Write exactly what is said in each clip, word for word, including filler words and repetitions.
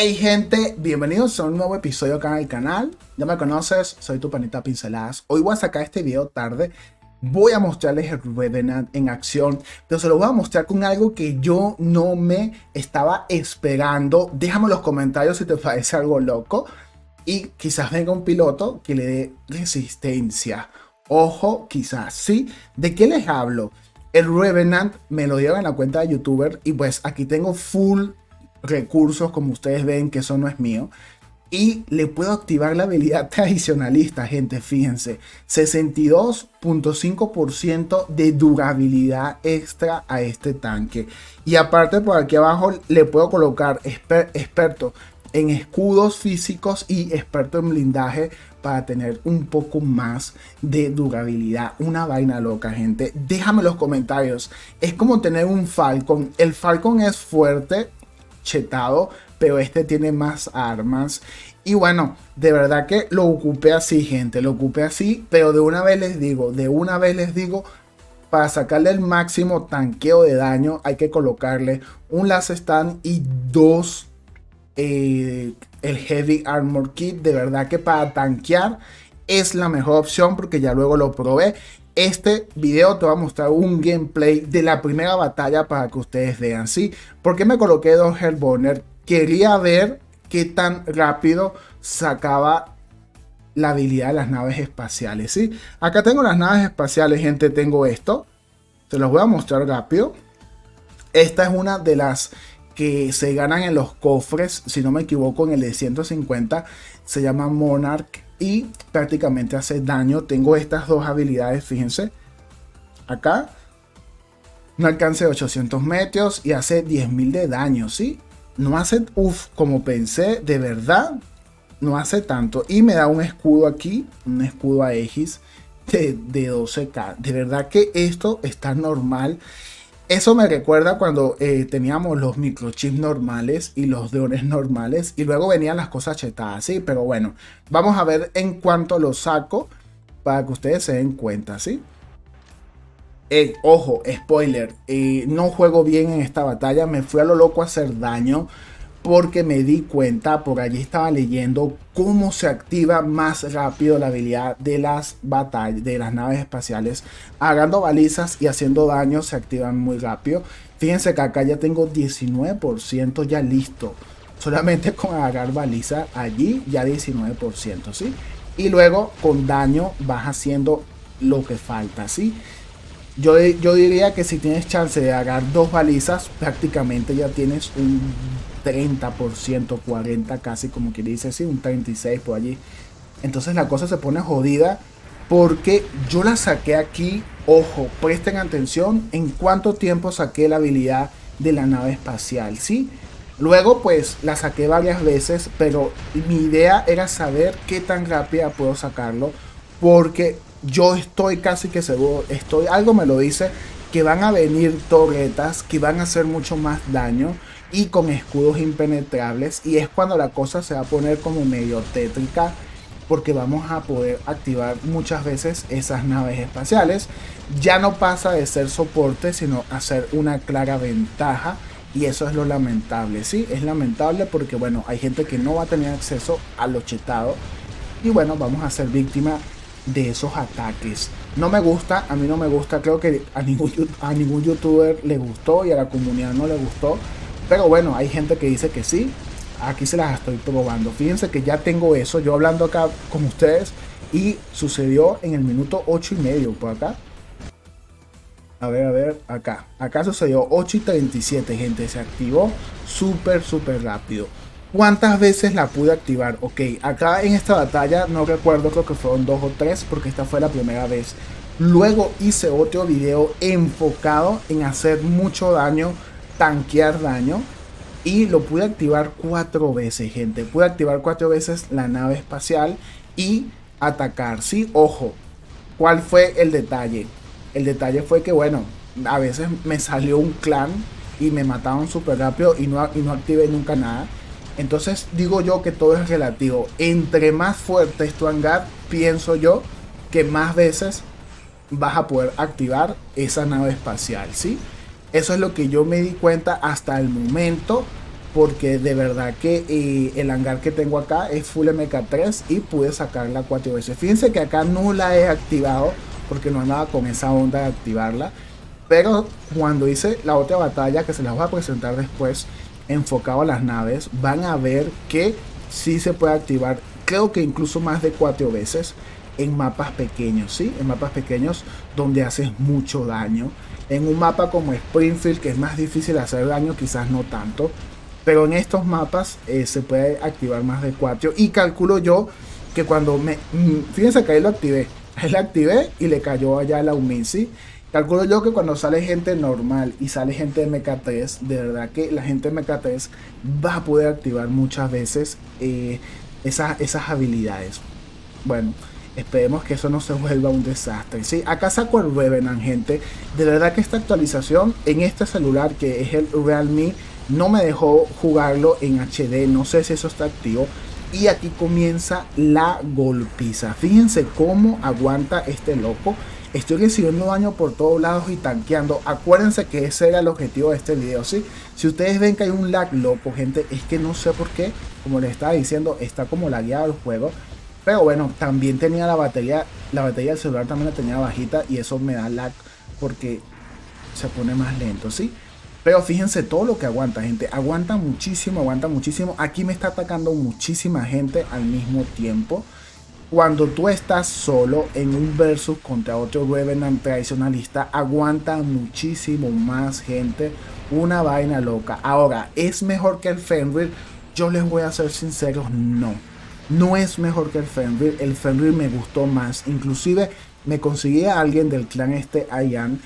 Hey gente, bienvenidos a un nuevo episodio acá en el canal. Ya me conoces, soy tu panita Pinceladas. Hoy voy a sacar este video tarde. Voy a mostrarles el Revenant en acción, pero se lo voy a mostrar con algo que yo no me estaba esperando. Déjame en los comentarios si te parece algo loco. Y quizás venga un piloto que le dé resistencia. Ojo, quizás sí. ¿De qué les hablo? El Revenant me lo dieron en la cuenta de YouTuber. Y pues aquí tengo full recursos, como ustedes ven, que eso no es mío. Y le puedo activar la habilidad tradicionalista, gente, fíjense. sesenta y dos punto cinco por ciento de durabilidad extra a este tanque. Y aparte por aquí abajo le puedo colocar exper experto en escudos físicos y experto en blindaje para tener un poco más de durabilidad. Una vaina loca, gente. Déjame en los comentarios. Es como tener un Falcon. El Falcon es fuerte, chetado, pero este tiene más armas. Y bueno, de verdad que lo ocupé así, gente, lo ocupé así, pero de una vez les digo, de una vez les digo, para sacarle el máximo tanqueo de daño hay que colocarle un last stand y dos eh, el heavy armor kit. De verdad que para tanquear es la mejor opción, porque ya luego lo probé. Este video te va a mostrar un gameplay de la primera batalla para que ustedes vean, ¿sí? Porque me coloqué dos Hellburner. Quería ver qué tan rápido sacaba la habilidad de las naves espaciales, ¿sí? Acá tengo las naves espaciales, gente. Tengo esto. Se los voy a mostrar rápido. Esta es una de las que se ganan en los cofres, si no me equivoco, en el de ciento cincuenta. Se llama Monarch. Y prácticamente hace daño. Tengo estas dos habilidades, fíjense. Acá. Un alcance de ochocientos metros y hace diez mil de daño, ¿sí? No hace, uff, como pensé, de verdad. No hace tanto. Y me da un escudo aquí, un escudo Aegis de, de doce K. De verdad que esto está normal. Eso me recuerda cuando eh, teníamos los microchips normales y los drones normales. Y luego venían las cosas chetadas, ¿sí? Pero bueno, vamos a ver en cuánto lo saco para que ustedes se den cuenta, ¿sí? Eh, ojo, spoiler. Eh, no juego bien en esta batalla. Me fui a lo loco a hacer daño porque me di cuenta, por allí estaba leyendo, cómo se activa más rápido la habilidad de las batallas, de las naves espaciales. Agarrando balizas y haciendo daño se activan muy rápido. Fíjense que acá ya tengo diecinueve por ciento ya listo. Solamente con agarrar baliza allí ya diecinueve por ciento, ¿sí? Y luego con daño vas haciendo lo que falta, ¿sí? Yo, yo diría que si tienes chance de agarrar dos balizas, prácticamente ya tienes un treinta por ciento, cuarenta por ciento casi, como quien dice, sí, un treinta y seis por ciento por allí. Entonces la cosa se pone jodida porque yo la saqué aquí. Ojo, presten atención en cuánto tiempo saqué la habilidad de la nave espacial, ¿sí? Luego pues la saqué varias veces, pero mi idea era saber qué tan rápida puedo sacarlo, porque yo estoy casi que seguro, estoy, algo me lo dice, que van a venir torretas, que van a hacer mucho más daño y con escudos impenetrables, y es cuando la cosa se va a poner como medio tétrica, porque vamos a poder activar muchas veces esas naves espaciales. Ya no pasa de ser soporte, sino hacer una clara ventaja, y eso es lo lamentable, ¿sí? Es lamentable porque, bueno, hay gente que no va a tener acceso a lo chetado, y bueno, vamos a ser víctima de esos ataques. No me gusta, a mí no me gusta, creo que a ningún, a ningún YouTuber le gustó y a la comunidad no le gustó. Pero bueno, hay gente que dice que sí. Aquí se las estoy probando. Fíjense que ya tengo eso. Yo hablando acá con ustedes. Y sucedió en el minuto ocho y medio. Por acá. A ver, a ver. Acá. Acá sucedió ocho y treinta y siete, gente. Se activó súper, súper rápido. ¿Cuántas veces la pude activar? Ok. Acá en esta batalla no recuerdo. Creo que fueron dos o tres. Porque esta fue la primera vez. Luego hice otro video enfocado en hacer mucho daño, tanquear daño, y lo pude activar cuatro veces, gente. Pude activar cuatro veces la nave espacial y atacar, ¿sí? Ojo, ¿cuál fue el detalle? El detalle fue que, bueno, a veces me salió un clan y me mataron súper rápido y no, y no activé nunca nada. Entonces digo yo que todo es relativo. Entre más fuerte es tu hangar, pienso yo que más veces vas a poder activar esa nave espacial, ¿sí? Eso es lo que yo me di cuenta hasta el momento. porque de verdad que eh, el hangar que tengo acá es full M K tres y pude sacarla cuatro veces. Fíjense que acá no la he activado porque no andaba con esa onda de activarla, pero cuando hice la otra batalla, que se las voy a presentar después, enfocado a las naves, van a ver que sí se puede activar, creo que incluso más de cuatro veces en mapas pequeños, ¿sí? En mapas pequeños donde haces mucho daño. En un mapa como Springfield, que es más difícil hacer daño, quizás no tanto, pero en estos mapas eh, se puede activar más de cuatro. Y calculo yo que cuando me... Fíjense que ahí lo activé. Ahí lo activé y le cayó allá la Umisi. Calculo yo que cuando sale gente normal y sale gente de M K tres, de verdad que la gente de M K tres va a poder activar muchas veces eh, esas, esas habilidades. Bueno, esperemos que eso no se vuelva un desastre, ¿sí? Acá saco el Revenant, gente. De verdad que esta actualización en este celular, que es el Realme, no me dejó jugarlo en H D. No sé si eso está activo. Y aquí comienza la golpiza. Fíjense cómo aguanta este loco. Estoy recibiendo daño por todos lados y tanqueando. Acuérdense que ese era el objetivo de este video, ¿sí? Si ustedes ven que hay un lag loco, gente, es que no sé por qué, como les estaba diciendo, está como lagueado el juego. Pero bueno, también tenía la batería, la batería del celular también la tenía bajita y eso me da lag porque se pone más lento, ¿sí? Pero fíjense todo lo que aguanta, gente. Aguanta muchísimo, aguanta muchísimo. Aquí me está atacando muchísima gente al mismo tiempo. Cuando tú estás solo en un versus contra otro Revenant tradicionalista, aguanta muchísimo más gente. Una vaina loca. Ahora, ¿es mejor que el Fenrir? Yo les voy a ser sinceros, no. No es mejor que el Fenrir. El Fenrir me gustó más. Inclusive me conseguí a alguien del clan este Ayan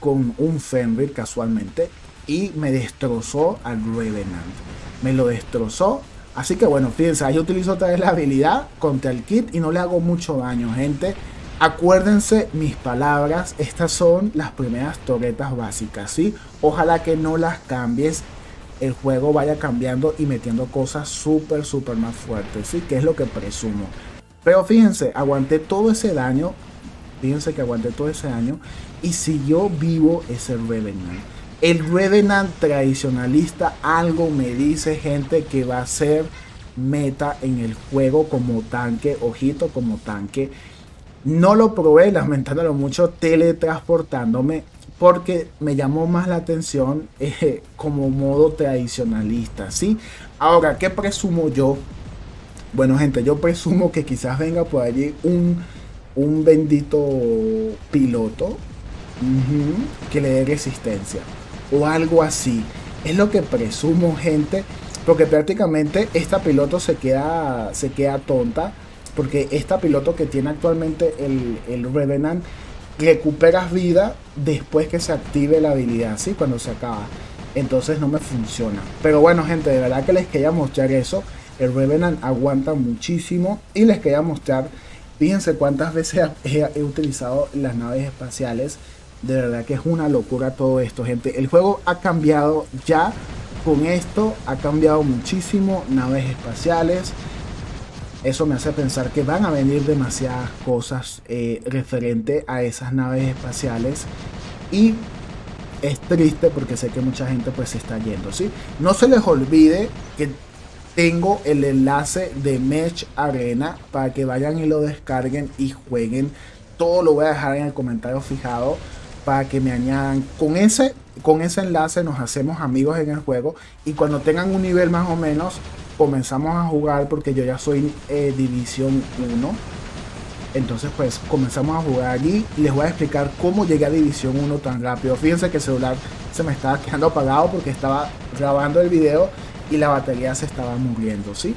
con un Fenrir casualmente y me destrozó al Revenant. Me lo destrozó. Así que bueno, fíjense, yo utilizo otra vez la habilidad contra el kit y no le hago mucho daño, gente. Acuérdense mis palabras. Estas son las primeras torretas básicas, ¿sí? Ojalá que no las cambies. El juego vaya cambiando y metiendo cosas súper súper más fuertes, ¿sí? Que es lo que presumo. Pero fíjense, aguanté todo ese daño. Fíjense que aguanté todo ese daño y siguió vivo ese Revenant. El Revenant tradicionalista, algo me dice, gente, que va a ser meta en el juego como tanque. Ojito, como tanque. No lo probé, lamentándolo mucho, teletransportándome, porque me llamó más la atención eh, como modo tradicionalista, ¿sí? Ahora, ¿qué presumo yo? Bueno, gente, yo presumo que quizás venga por allí un, un bendito piloto uh-huh, que le dé resistencia o algo así. Es lo que presumo, gente, porque prácticamente esta piloto se queda, se queda tonta, porque esta piloto que tiene actualmente el, el Revenant, recuperas vida después que se active la habilidad, ¿sí? Cuando se acaba. Entonces no me funciona. Pero bueno, gente, de verdad que les quería mostrar eso. El Revenant aguanta muchísimo. Y les quería mostrar, fíjense cuántas veces he, he utilizado las naves espaciales. De verdad que es una locura todo esto, gente. El juego ha cambiado ya. Con esto ha cambiado muchísimo. Naves espaciales. Eso me hace pensar que van a venir demasiadas cosas eh, referente a esas naves espaciales. Y es triste porque sé que mucha gente pues se está yendo, ¿sí? No se les olvide que tengo el enlace de Mech Arena para que vayan y lo descarguen y jueguen. Todo lo voy a dejar en el comentario fijado para que me añadan. Con ese, con ese enlace nos hacemos amigos en el juego. Y cuando tengan un nivel más o menos... comenzamos a jugar, porque yo ya soy eh, División uno. Entonces pues comenzamos a jugar allí. Les voy a explicar cómo llegué a División uno tan rápido. Fíjense que el celular se me estaba quedando apagado porque estaba grabando el video y la batería se estaba muriendo, ¿sí?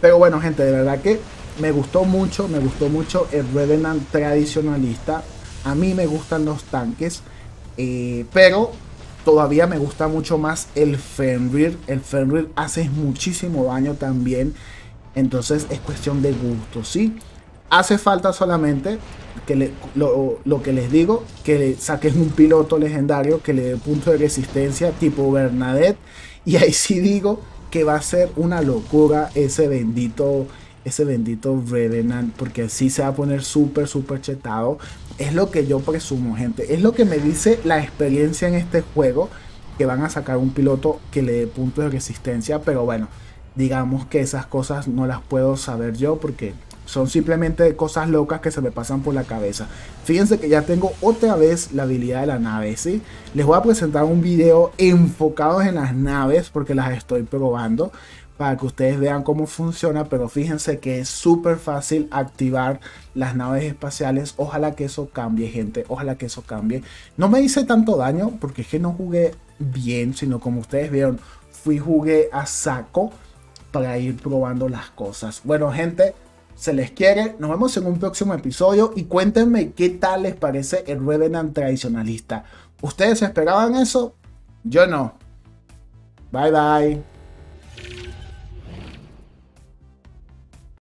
Pero bueno, gente, de verdad que me gustó mucho. Me gustó mucho el Revenant tradicionalista. A mí me gustan los tanques, eh, pero... todavía me gusta mucho más el Fenrir. El Fenrir hace muchísimo daño también. Entonces es cuestión de gusto, ¿sí? Hace falta solamente que le, lo, lo que les digo, que le saquen un piloto legendario que le dé punto de resistencia tipo Bernadette. Y ahí sí digo que va a ser una locura ese bendito, ese bendito Revenant. Porque sí se va a poner súper, súper chetado. Es lo que yo presumo, gente. Es lo que me dice la experiencia en este juego. que van a sacar un piloto que le dé puntos de resistencia, pero bueno, digamos que esas cosas no las puedo saber yo porque son simplemente cosas locas que se me pasan por la cabeza. Fíjense que ya tengo otra vez la habilidad de la nave, ¿sí? Les voy a presentar un video enfocado en las naves porque las estoy probando para que ustedes vean cómo funciona, pero fíjense que es súper fácil activar las naves espaciales. Ojalá que eso cambie, gente, ojalá que eso cambie. No me hice tanto daño porque es que no jugué bien, sino como ustedes vieron, fui jugué a saco para ir probando las cosas. Bueno, gente, se les quiere, nos vemos en un próximo episodio y cuéntenme qué tal les parece el Revenant tradicionalista. ¿Ustedes esperaban eso? Yo no. Bye bye.